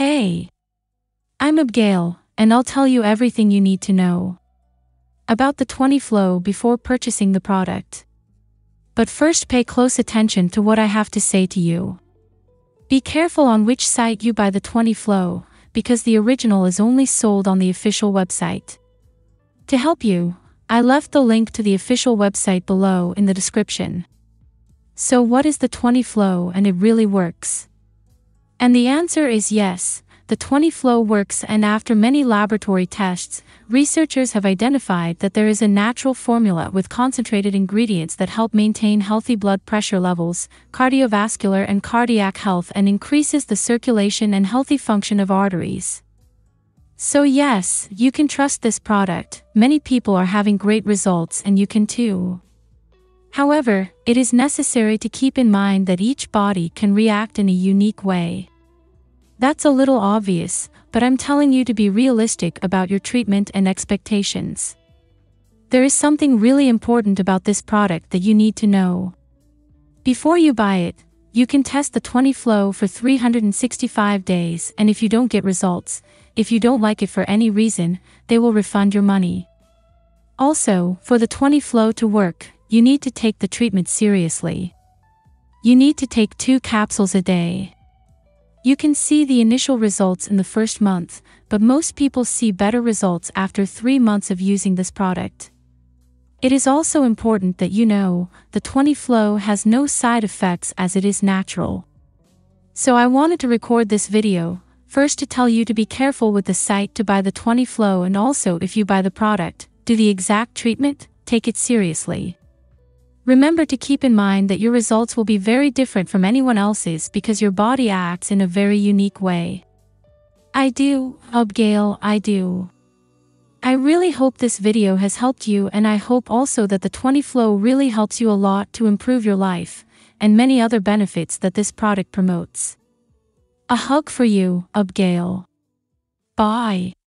Hey! I'm Abigail, and I'll tell you everything you need to know about the 20 Flow before purchasing the product. But first, pay close attention to what I have to say to you. Be careful on which site you buy the 20 Flow, because the original is only sold on the official website. To help you, I left the link to the official website below in the description. So what is the 20 Flow and it really works? And the answer is yes, the 20 Flow works, and after many laboratory tests, researchers have identified that there is a natural formula with concentrated ingredients that help maintain healthy blood pressure levels, cardiovascular and cardiac health, and increases the circulation and healthy function of arteries. So yes, you can trust this product. Many people are having great results, and you can too. However, it is necessary to keep in mind that each body can react in a unique way. That's a little obvious, but I'm telling you to be realistic about your treatment and expectations. There is something really important about this product that you need to know. Before you buy it, you can test the 20 Flow for 365 days, and if you don't get results, if you don't like it for any reason, they will refund your money. Also, for the 20 Flow to work, you need to take the treatment seriously. You need to take 2 capsules a day. You can see the initial results in the first month, but most people see better results after 3 months of using this product. It is also important that you know, the 20 Flow has no side effects as it is natural. So I wanted to record this video, first to tell you to be careful with the site to buy the 20 Flow, and also if you buy the product, do the exact treatment, take it seriously. Remember to keep in mind that your results will be very different from anyone else's because your body acts in a very unique way. I do, Abigail, I do. I really hope this video has helped you, and I hope also that the 20 Flow really helps you a lot to improve your life, and many other benefits that this product promotes. A hug for you, Abigail. Bye.